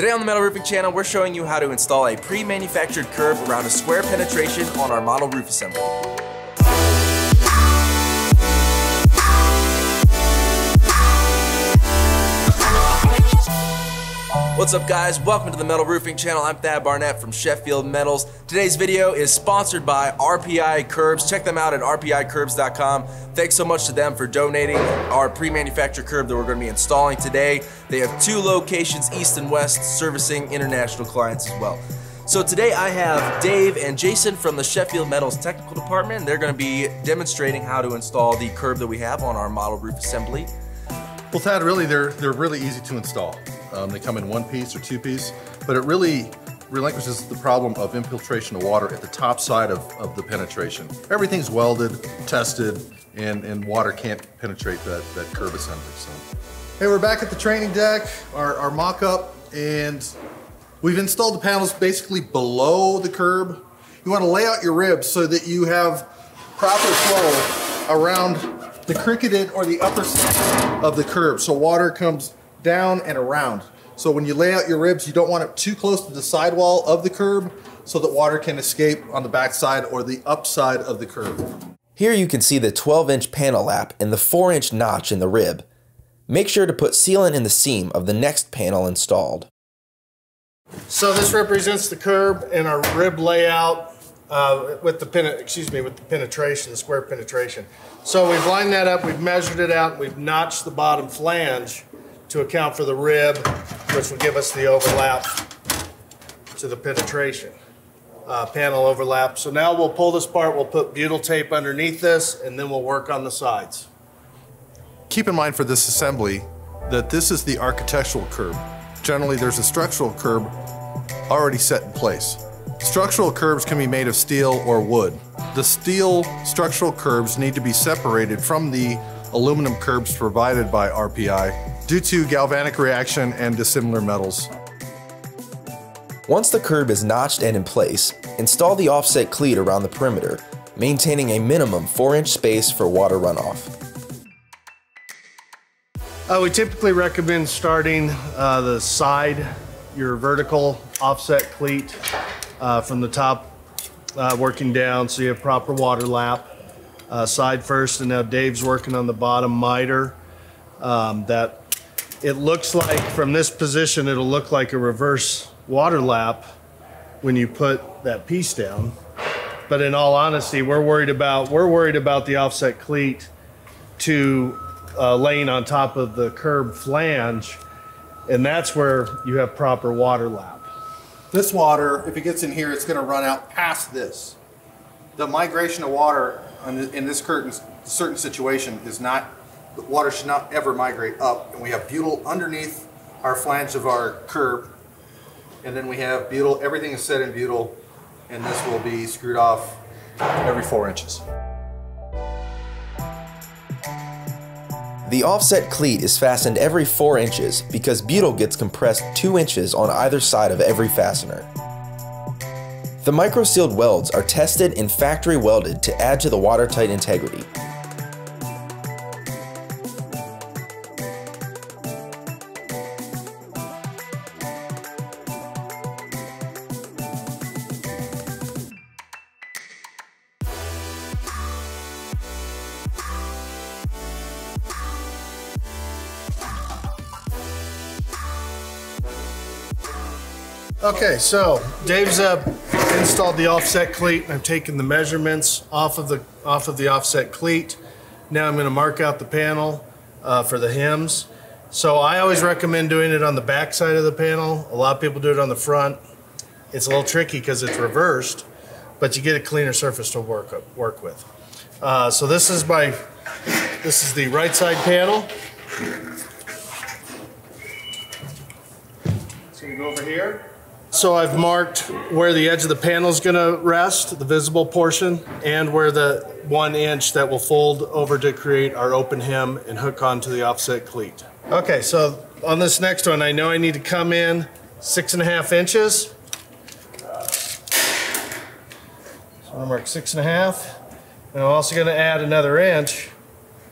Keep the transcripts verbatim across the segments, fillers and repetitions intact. Today on the Metal Roofing Channel, we're showing you how to install a pre-manufactured curb around a square penetration on our model roof assembly. What's up, guys? Welcome to the Metal Roofing Channel. I'm Thad Barnett from Sheffield Metals. Today's video is sponsored by R P I Curbs. Check them out at r p i curbs dot com. Thanks so much to them for donating our pre-manufactured curb that we're going to be installing today. They have two locations, east and west, servicing international clients as well. So today I have Dave and Jason from the Sheffield Metals Technical Department. They're going to be demonstrating how to install the curb that we have on our model roof assembly. Well, Thad, really, they're, they're really easy to install. Um, they come in one piece or two piece, but it really relinquishes the problem of infiltration of water at the top side of, of the penetration. Everything's welded, tested, and, and water can't penetrate that, that curb assembly. So. Hey, we're back at the training deck, our, our mock-up, and we've installed the panels basically below the curb. You want to lay out your ribs so that you have proper flow around the cricketed or the upper side of the curb, so water comes down and around. So when you lay out your ribs, you don't want it too close to the sidewall of the curb so that water can escape on the backside or the upside of the curb. Here you can see the twelve inch panel lap and the four inch notch in the rib. Make sure to put sealant in the seam of the next panel installed. So this represents the curb and our rib layout uh, with the pen excuse me with the penetration, the square penetration. So we've lined that up, we've measured it out, and we've notched the bottom flange to account for the rib, which will give us the overlap to the penetration, uh, panel overlap. So now we'll pull this part, we'll put butyl tape underneath this, and then we'll work on the sides. Keep in mind for this assembly that this is the architectural curb. Generally, there's a structural curb already set in place. Structural curbs can be made of steel or wood. The steel structural curbs need to be separated from the aluminum curbs provided by R P I due to galvanic reaction and dissimilar metals. Once the curb is notched and in place, install the offset cleat around the perimeter, maintaining a minimum four inch space for water runoff. Uh, we typically recommend starting uh, the side, your vertical offset cleat uh, from the top, uh, working down so you have proper water lap. Uh, side first, and now Dave's working on the bottom miter. Um, that it looks like from this position, it'll look like a reverse water lap when you put that piece down. But in all honesty, we're worried about we're worried about the offset cleat to uh, laying on top of the curb flange, and that's where you have proper water lap. This water, if it gets in here, it's going to run out past this. The migration of water in this certain situation is not, the water should not ever migrate up. And we have butyl underneath our flange of our curb. And then we have butyl, everything is set in butyl, and this will be screwed off every four inches. The offset cleat is fastened every four inches because butyl gets compressed two inches on either side of every fastener. The microsealed welds are tested and factory welded to add to the watertight integrity. Okay, so Dave's up. Installed the offset cleat, and I've taken the measurements off of the off of the offset cleat. Now I'm going to mark out the panel uh, for the hems. So I always recommend doing it on the back side of the panel. A lot of people do it on the front. It's a little tricky because it's reversed, but you get a cleaner surface to work up, work with. Uh, so this is my this is the right side panel. So you go over here. So I've marked where the edge of the panel is going to rest, the visible portion, and where the one inch that will fold over to create our open hem and hook onto the offset cleat. Okay, so on this next one, I know I need to come in six and a half inches. So I'll mark six and a half. And I'm also going to add another inch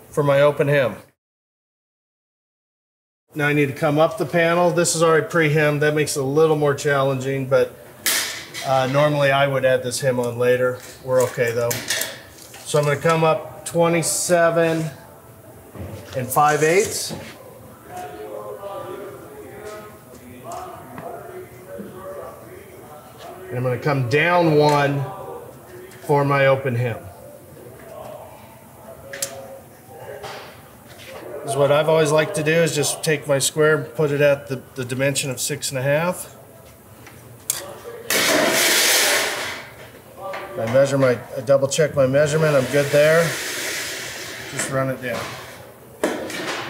for my open hem. Now I need to come up the panel. This is already pre-hemmed. That makes it a little more challenging, but uh, normally I would add this hem on later. We're okay though. So I'm gonna come up twenty-seven and five eighths. And I'm gonna come down one for my open hem. Is what I've always liked to do is just take my square, put it at the, the dimension of six and a half. I measure my, I double check my measurement, I'm good there. Just run it down.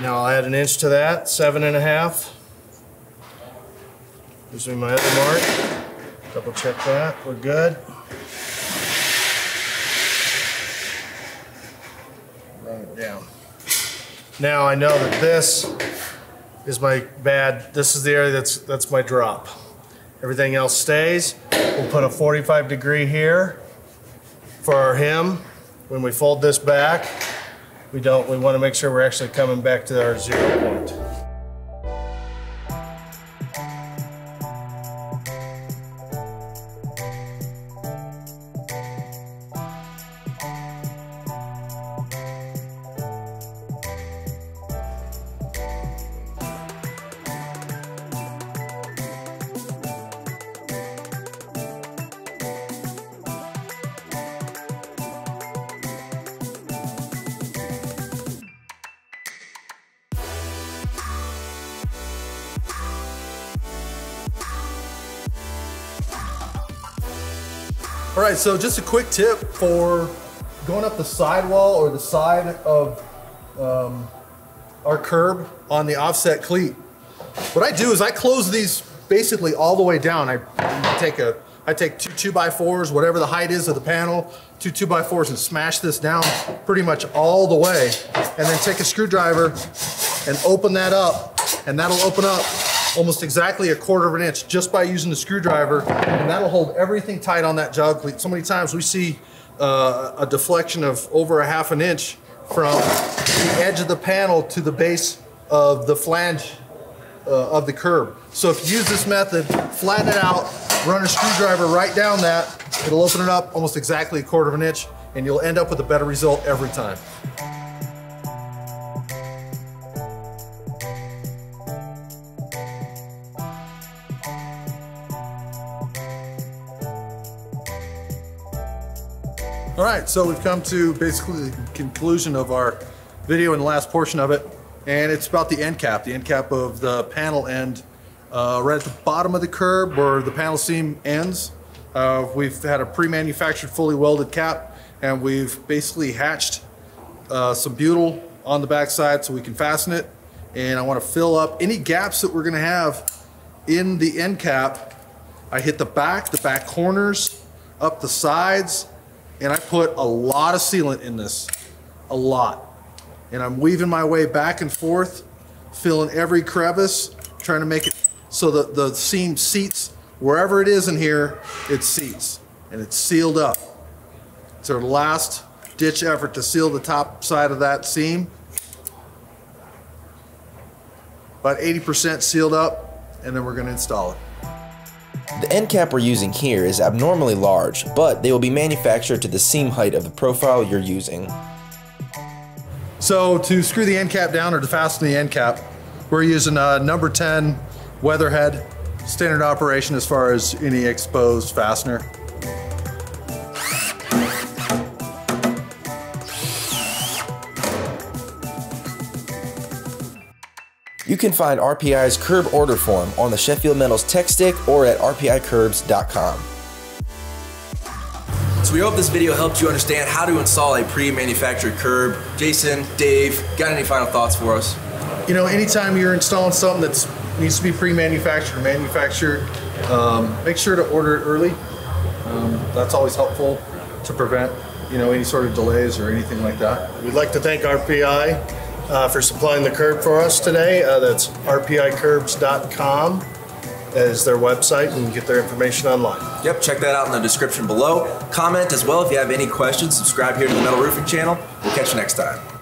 Now I'll add an inch to that, seven and a half. Gives me my other mark. Double check that, we're good. Run it down. Now I know that this is my bad, this is the area that's, that's my drop. Everything else stays. We'll put a forty-five degree here for our hem. When we fold this back, we don't, we want to make sure we're actually coming back to our zero point. All right, so just a quick tip for going up the sidewall or the side of um, our curb on the offset cleat. What I do is I close these basically all the way down. I take a, I take two two by fours, whatever the height is of the panel, two two by fours and smash this down pretty much all the way. And then take a screwdriver and open that up, and that'll open up almost exactly a quarter of an inch just by using the screwdriver, and that'll hold everything tight on that jog cleat. So many times we see uh, a deflection of over a half an inch from the edge of the panel to the base of the flange uh, of the curb. So if you use this method, flatten it out, run a screwdriver right down that, it'll open it up almost exactly a quarter of an inch, and you'll end up with a better result every time. All right, so we've come to basically the conclusion of our video and the last portion of it, and it's about the end cap, the end cap of the panel end, uh, right at the bottom of the curb where the panel seam ends. Uh, we've had a pre-manufactured, fully welded cap, and we've basically hatched uh, some butyl on the backside so we can fasten it. And I want to fill up any gaps that we're going to have in the end cap. I hit the back, the back corners, up the sides. And I put a lot of sealant in this, a lot. And I'm weaving my way back and forth, filling every crevice, trying to make it so that the seam seats, wherever it is in here, it seats, and it's sealed up. It's our last ditch effort to seal the top side of that seam. About eighty percent sealed up, and then we're gonna install it. The end cap we're using here is abnormally large, but they will be manufactured to the seam height of the profile you're using. So to screw the end cap down or to fasten the end cap, we're using a number ten weatherhead, standard operation as far as any exposed fastener. You can find R P I's curb order form on the Sheffield Metals tech stick or at R P I curbs dot com. So we hope this video helped you understand how to install a pre-manufactured curb. Jason, Dave, got any final thoughts for us? You know, anytime you're installing something that needs to be pre-manufactured or manufactured, um, make sure to order it early. Um, that's always helpful to prevent, you know, any sort of delays or anything like that. We'd like to thank R P I. Uh, for supplying the curb for us today. Uh, that's R P I curbs dot com as their website, and you can get their information online. Yep, check that out in the description below. Comment as well if you have any questions. Subscribe here to the Metal Roofing Channel. We'll catch you next time.